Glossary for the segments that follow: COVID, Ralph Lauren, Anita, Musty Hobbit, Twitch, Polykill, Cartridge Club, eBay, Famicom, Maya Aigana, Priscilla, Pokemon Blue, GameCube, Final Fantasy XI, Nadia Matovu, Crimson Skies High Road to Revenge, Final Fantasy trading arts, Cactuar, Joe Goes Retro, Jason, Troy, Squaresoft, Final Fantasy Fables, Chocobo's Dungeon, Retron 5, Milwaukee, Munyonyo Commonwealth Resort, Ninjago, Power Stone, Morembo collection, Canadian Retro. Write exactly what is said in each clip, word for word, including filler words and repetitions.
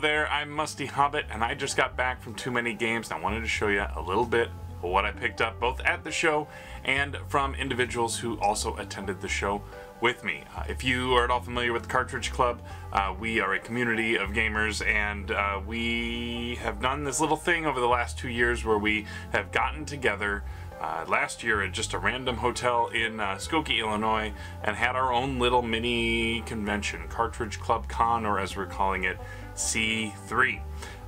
Hello there, I'm Musty Hobbit, and I just got back from Too Many Games, and I wanted to show you a little bit of what I picked up both at the show and from individuals who also attended the show with me. Uh, if you are at all familiar with Cartridge Club, uh, we are a community of gamers, and uh, we have done this little thing over the last two years where we have gotten together Uh, last year at just a random hotel in uh, Skokie, Illinois, and had our own little mini convention, Cartridge Club Con, or as we're calling it, C three.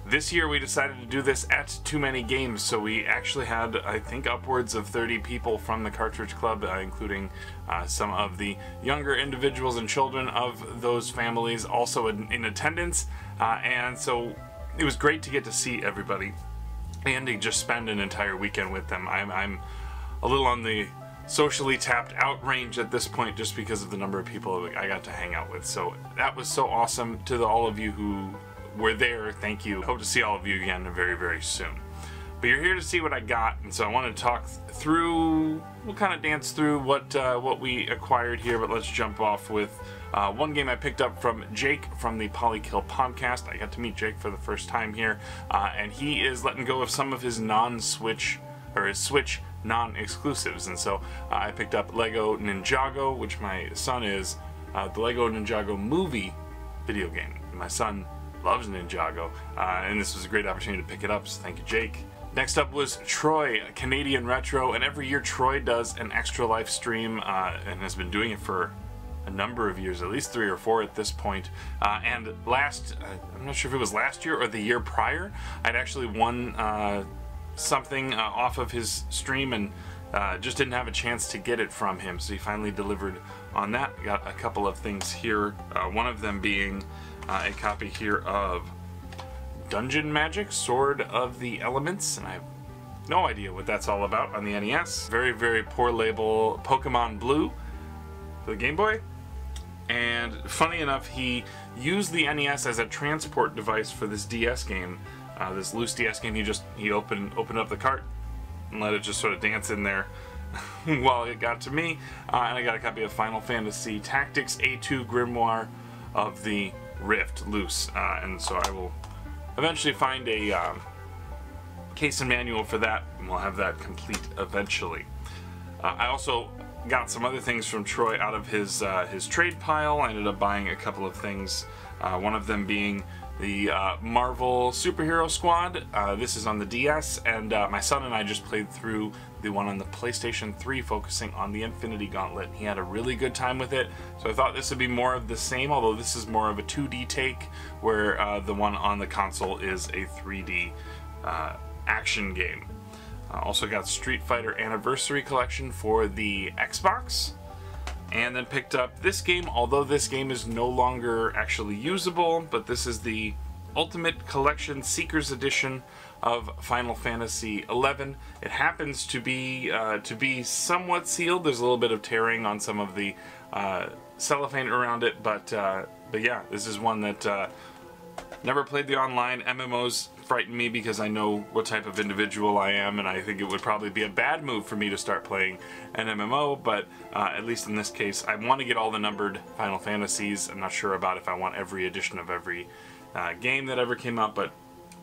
This year we decided to do this at Too Many Games, so we actually had, I think, upwards of thirty people from the Cartridge Club, uh, including uh, some of the younger individuals and children of those families also in, in attendance, uh, and so it was great to get to see everybody and to just spend an entire weekend with them. I'm, I'm a little on the socially tapped out range at this point just because of the number of people I got to hang out with. So that was so awesome. To the, all of you who were there, thank you. Hope to see all of you again very, very soon. But you're here to see what I got, and so I want to talk through, we'll kind of dance through what uh, what we acquired here, but let's jump off with uh, one game I picked up from Jake from the Polykill podcast. I got to meet Jake for the first time here, uh, and he is letting go of some of his non-Switch, or his Switch non-exclusives, and so uh, I picked up Lego Ninjago, which my son is, uh, the Lego Ninjago movie video game. My son loves Ninjago, uh, and this was a great opportunity to pick it up, so thank you, Jake. Next up was Troy, Canadian Retro, and every year Troy does an Extra Life stream uh, and has been doing it for a number of years, at least three or four at this point. Uh, and last, uh, I'm not sure if it was last year or the year prior, I'd actually won uh, something uh, off of his stream and uh, just didn't have a chance to get it from him, so he finally delivered on that. Got a couple of things here, uh, one of them being uh, a copy here of Dungeon Magic, Sword of the Elements, and I have no idea what that's all about on the N E S. Very, very poor label, Pokemon Blue for the Game Boy. And funny enough, he used the N E S as a transport device for this D S game, uh, this loose D S game. He just he opened opened up the cart and let it just sort of dance in there while it got to me. Uh, and I got a copy of Final Fantasy Tactics A two Grimoire of the Rift loose, uh, and so I will eventually find a um, case and manual for that, and we'll have that complete eventually. Uh, I also got some other things from Troy out of his uh, his trade pile. I ended up buying a couple of things, uh, one of them being the uh, Marvel Superhero Squad. Uh, this is on the D S, and uh, my son and I just played through the one on the PlayStation three, focusing on the Infinity Gauntlet, and he had a really good time with it, so I thought this would be more of the same, although this is more of a two D take, where uh, the one on the console is a three D uh, action game. Uh, also got Street Fighter Anniversary Collection for the Xbox, and then picked up this game, although this game is no longer actually usable, but this is the Ultimate Collection Seekers Edition of Final Fantasy eleven. It happens to be uh, to be somewhat sealed. There's a little bit of tearing on some of the uh, cellophane around it, but uh, but yeah, this is one that uh, never played the online. M M Os frighten me because I know what type of individual I am, and I think it would probably be a bad move for me to start playing an M M O, but uh, at least in this case, I want to get all the numbered Final Fantasies. I'm not sure about if I want every edition of every uh, game that ever came out, but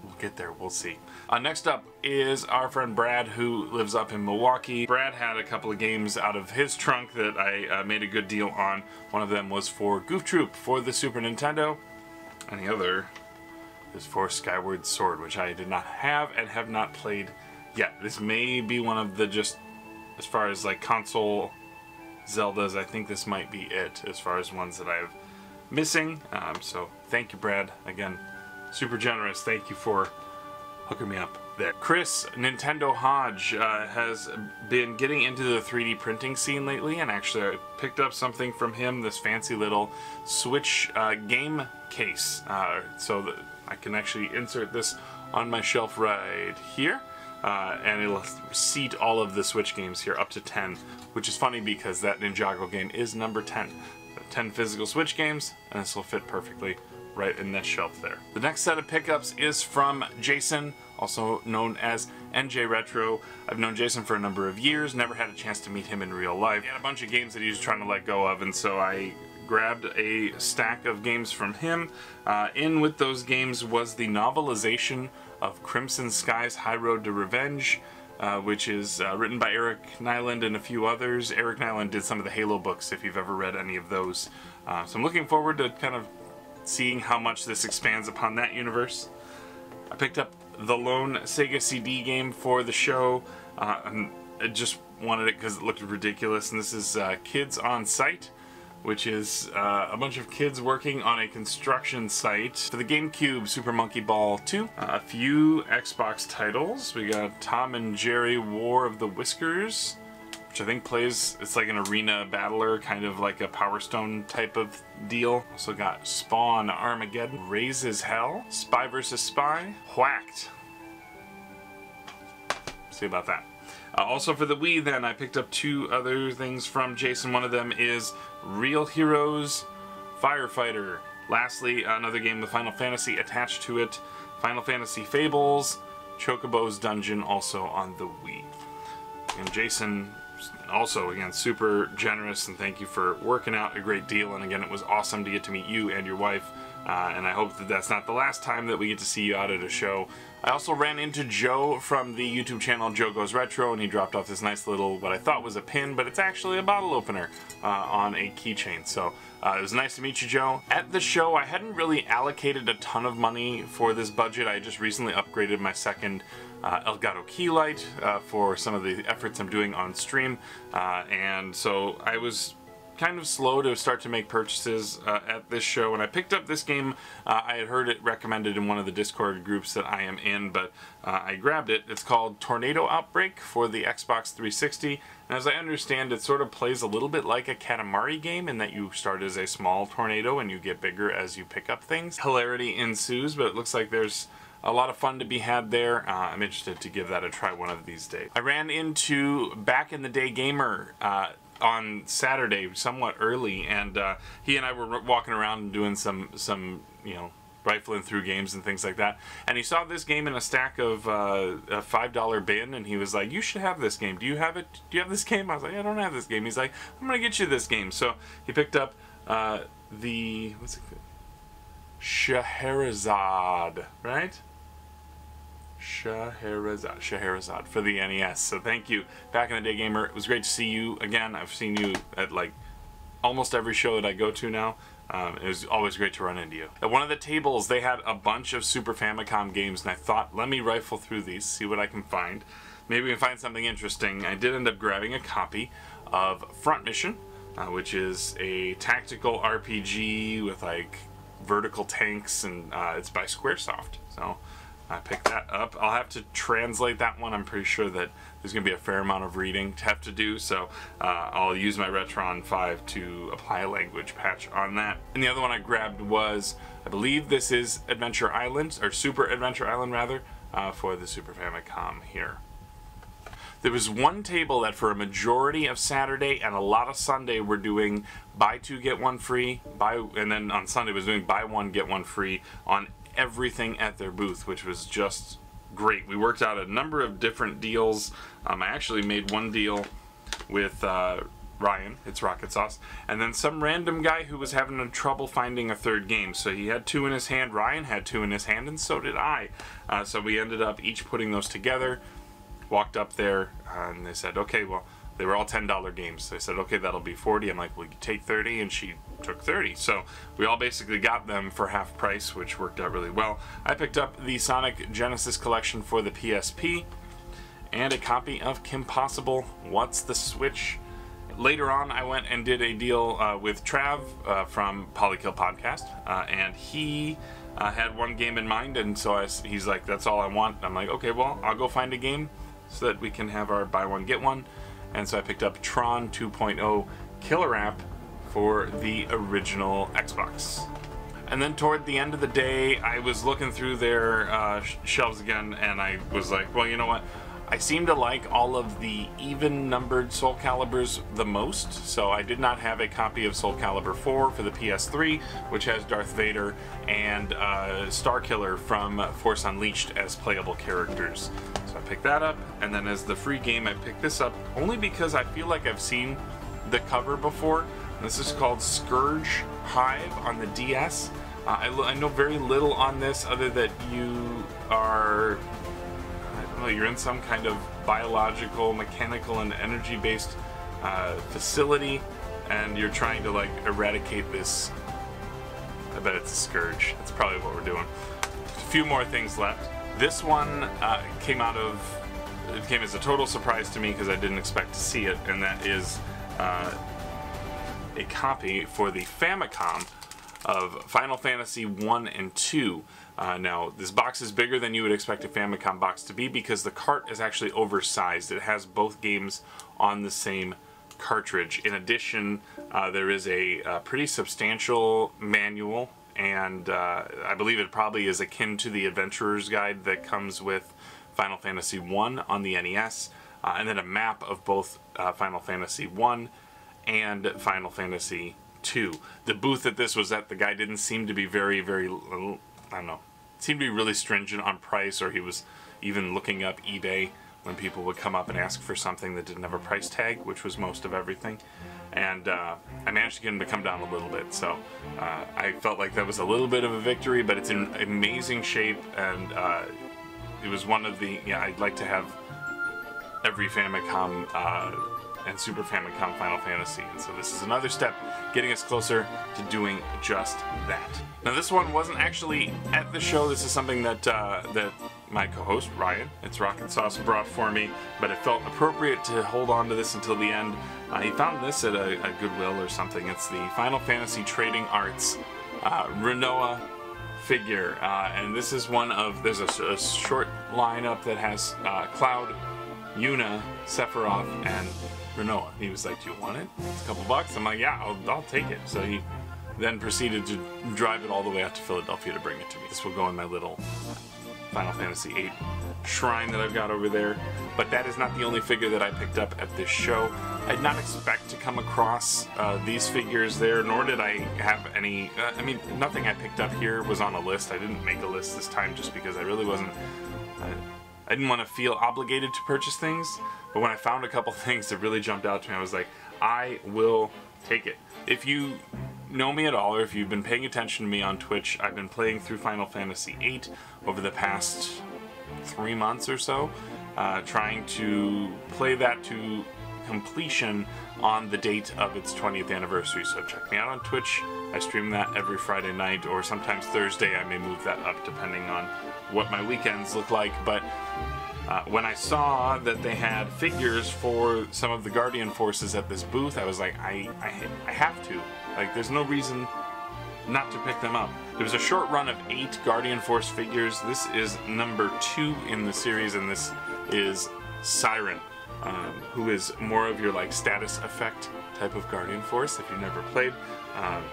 we'll get there, we'll see. Uh, next up is our friend Brad, who lives up in Milwaukee. Brad had a couple of games out of his trunk that I uh, made a good deal on. One of them was for Goof Troop for the Super Nintendo, and the other is for Skyward Sword, which I did not have and have not played yet. This may be one of the, just as far as like console Zeldas, I think this might be it as far as ones that I've missing. Um, so thank you, Brad, again. Super generous. Thank you for hooking me up there. Chris Nintendo Hodge uh, has been getting into the three D printing scene lately, and actually I picked up something from him, this fancy little Switch uh, game case. Uh, so that I can actually insert this on my shelf right here, uh, and it'll seat all of the Switch games here up to ten, which is funny because that Ninjago game is number ten. So ten physical Switch games, and this will fit perfectly right in that shelf there. The next set of pickups is from Jason, also known as N J Retro. I've known Jason for a number of years, never had a chance to meet him in real life. He had a bunch of games that he was trying to let go of, and so I grabbed a stack of games from him. Uh, in with those games was the novelization of Crimson Skies High Road to Revenge, uh, which is uh, written by Eric Nylund and a few others. Eric Nylund did some of the Halo books, if you've ever read any of those. Uh, so I'm looking forward to kind of seeing how much this expands upon that universe. I picked up the lone Sega C D game for the show, uh, and I just wanted it because it looked ridiculous, and this is uh, Kids on Site, which is uh, a bunch of kids working on a construction site for the GameCube Super Monkey Ball two. Uh, a few Xbox titles. We got Tom and Jerry War of the Whiskers, which I think plays, it's like an arena battler, kind of like a Power Stone type of deal. Also got Spawn Armageddon, Raises Hell, Spy versus. Spy, Whacked. See about that. Uh, also for the Wii then, I picked up two other things from Jason. One of them is Real Heroes Firefighter. Lastly, another game with Final Fantasy attached to it, Final Fantasy Fables, Chocobo's Dungeon, also on the Wii. And Jason, also again, super generous, and thank you for working out a great deal. And again, it was awesome to get to meet you and your wife, uh, and I hope that that's not the last time that we get to see you out at a show. I also ran into Joe from the YouTube channel Joe Goes Retro, and he dropped off this nice little, what I thought was a pin, but it's actually a bottle opener uh, on a keychain. So uh, it was nice to meet you, Joe. At the show, I hadn't really allocated a ton of money for this budget. I just recently upgraded my second uh, Elgato key light uh, for some of the efforts I'm doing on stream, uh, and so I was kind of slow to start to make purchases uh, at this show, and I picked up this game. uh, I had heard it recommended in one of the Discord groups that I am in, but uh, I grabbed it. It's called Tornado Outbreak for the Xbox three sixty, and as I understand, it sort of plays a little bit like a Katamari game in that you start as a small tornado and you get bigger as you pick up things. Hilarity ensues, but it looks like there's a lot of fun to be had there. Uh, I'm interested to give that a try one of these days. I ran into Back in the Day Gamer uh, on Saturday, somewhat early, and uh, he and I were walking around and doing some, some, you know, rifling through games and things like that. And he saw this game in a stack of uh, a five dollar bin, and he was like, "You should have this game. Do you have it? Do you have this game?" I was like, "I don't have this game." He's like, "I'm gonna get you this game." So he picked up uh, the what's it called? Scheherazade, right? Scheherazade, Scheherazade for the N E S. So thank you, Back in the Day Gamer. It was great to see you again. I've seen you at like almost every show that I go to now. Um, it was always great to run into you. At one of the tables, they had a bunch of Super Famicom games, and I thought, let me rifle through these, see what I can find. Maybe we can find something interesting. I did end up grabbing a copy of Front Mission, uh, which is a tactical R P G with like vertical tanks, and uh, it's by Squaresoft. So I picked that up. I'll have to translate that one. I'm pretty sure that there's going to be a fair amount of reading to have to do, so uh, I'll use my Retron five to apply a language patch on that. And the other one I grabbed was, I believe this is Adventure Island, or Super Adventure Island rather, uh, for the Super Famicom here. There was one table that for a majority of Saturday and a lot of Sunday were doing buy two, get one free, buy, and then on Sunday was doing buy one, get one free on everything at their booth, which was just great. We worked out a number of different deals. Um, I actually made one deal with uh, Ryan, it's Rocket Sauce, and then some random guy who was having trouble finding a third game. So he had two in his hand, Ryan had two in his hand, and so did I. Uh, so we ended up each putting those together, walked up there, uh, and they said, okay, well, they were all ten dollar games. So I said, okay, that'll be forty. I'm like, will you take thirty? And she took thirty. So we all basically got them for half price, which worked out really well. I picked up the Sonic Genesis collection for the P S P and a copy of Kim Possible, What's the Switch? Later on, I went and did a deal uh, with Trav uh, from Polykill Podcast, uh, and he uh, had one game in mind, and so I, he's like, that's all I want. I'm like, okay, well, I'll go find a game so that we can have our buy one, get one. And so I picked up Tron two point oh Killer App for the original Xbox. And then toward the end of the day, I was looking through their uh, shelves again, and I was like, well, you know what? I seem to like all of the even-numbered Soul Calibers the most, so I did not have a copy of Soul Calibur four for the P S three, which has Darth Vader and uh, Starkiller from Force Unleashed as playable characters. So I picked that up, and then as the free game, I picked this up only because I feel like I've seen the cover before, This is called Scourge Hive on the D S. Uh, I, I know very little on this other that you are, I don't know, you're in some kind of biological, mechanical, and energy-based uh, facility, and you're trying to, like, eradicate this. I bet it's a scourge. That's probably what we're doing. A few more things left. This one uh, came out of, it came as a total surprise to me because I didn't expect to see it, and that is uh, a copy for the Famicom of Final Fantasy one and two. Uh, now, this box is bigger than you would expect a Famicom box to be because the cart is actually oversized. It has both games on the same cartridge. In addition, uh, there is a, a pretty substantial manual, and uh, I believe it probably is akin to the Adventurer's Guide that comes with Final Fantasy one on the N E S, uh, and then a map of both uh, Final Fantasy one and Final Fantasy two. The booth that this was at, the guy didn't seem to be very, very, I don't know, seemed to be really stringent on price, or he was even looking up eBay when people would come up and ask for something that didn't have a price tag, which was most of everything. And uh, I managed to get him to come down a little bit, so uh, I felt like that was a little bit of a victory, but it's in amazing shape, and uh, it was one of the, yeah, I'd like to have every Famicom uh, and Super Famicom Final Fantasy, and so this is another step getting us closer to doing just that. Now, this one wasn't actually at the show. This is something that, uh, that my co-host, Ryan, it's Rocket Sauce, brought for me, but it felt appropriate to hold on to this until the end. Uh, he found this at a, a Goodwill or something. It's the Final Fantasy Trading Arts uh, Rinoa figure, uh, and this is one of, there's a, a short lineup that has uh, Cloud, Yuna, Sephiroth, and Rinoa. He was like, do you want it? It's a couple bucks. I'm like, yeah, I'll, I'll take it. So he then proceeded to drive it all the way out to Philadelphia to bring it to me. This will go in my little Final Fantasy eight shrine that I've got over there, but that is not the only figure that I picked up at this show. I did not expect to come across uh, these figures there, nor did I have any, uh, I mean, nothing I picked up here was on a list. I didn't make a list this time just because I really wasn't, uh, I didn't want to feel obligated to purchase things, but when I found a couple things that really jumped out to me, I was like, I will take it. If you know me at all, or if you've been paying attention to me on Twitch, I've been playing through Final Fantasy eight over the past three months or so, uh, trying to play that to completion on the date of its twentieth anniversary, so check me out on Twitch. I stream that every Friday night, or sometimes Thursday. I may move that up depending on what my weekends look like, but Uh, when I saw that they had figures for some of the Guardian forces at this booth, I was like, I, I, I have to. Like, there's no reason not to pick them up. There was a short run of eight Guardian Force figures. This is number two in the series, and this is Siren, um, who is more of your, like, status effect type of Guardian Force, if you've never played. Um,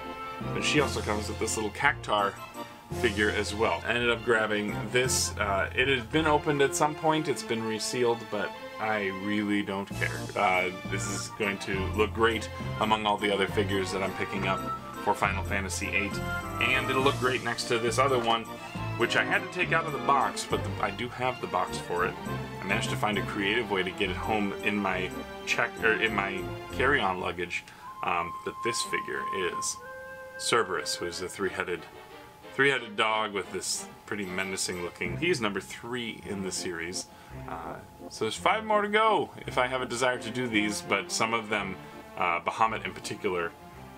but she also comes with this little Cactuar figure as well. I ended up grabbing this. Uh, it had been opened at some point, it's been resealed, but I really don't care. Uh, this is going to look great among all the other figures that I'm picking up for Final Fantasy eight, and it'll look great next to this other one, which I had to take out of the box, but the, I do have the box for it. I managed to find a creative way to get it home in my check or in my carry-on luggage, um, but this figure is Cerberus, who is a three-headed Three-headed dog with this pretty menacing looking. He's number three in the series. Uh, so there's five more to go if I have a desire to do these, but some of them, uh, Bahamut in particular,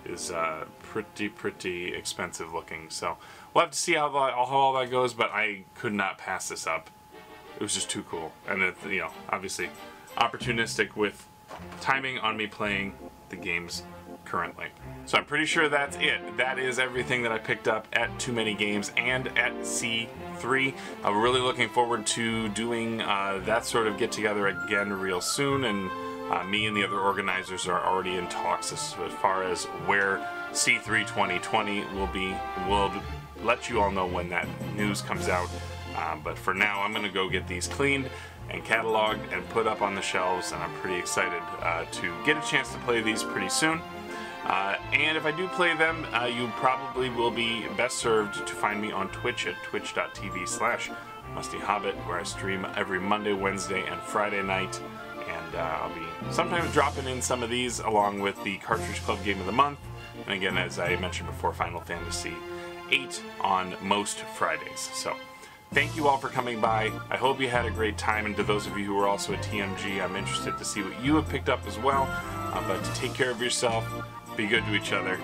is uh, pretty, pretty expensive looking. So we'll have to see how, the, how all that goes, but I could not pass this up. It was just too cool. And, it, you know, obviously opportunistic with timing on me playing the games currently. So I'm pretty sure that's it. That is everything that I picked up at Too Many Games and at C three. Uh, we're really looking forward to doing uh, that sort of get-together again real soon, and uh, me and the other organizers are already in talks as far as where C three twenty twenty will be. We'll let you all know when that news comes out, uh, but for now I'm gonna go get these cleaned and cataloged and put up on the shelves, and I'm pretty excited uh, to get a chance to play these pretty soon. Uh, and if I do play them, uh, you probably will be best served to find me on Twitch at twitch.tv slash Musty Hobbit, where I stream every Monday, Wednesday, and Friday night, and uh, I'll be sometimes dropping in some of these along with the Cartridge Club Game of the Month, and again, as I mentioned before, Final Fantasy eight on most Fridays. So thank you all for coming by. I hope you had a great time, and to those of you who were also at T M G, I'm interested to see what you have picked up as well. Uh, but to take care of yourself, be good to each other.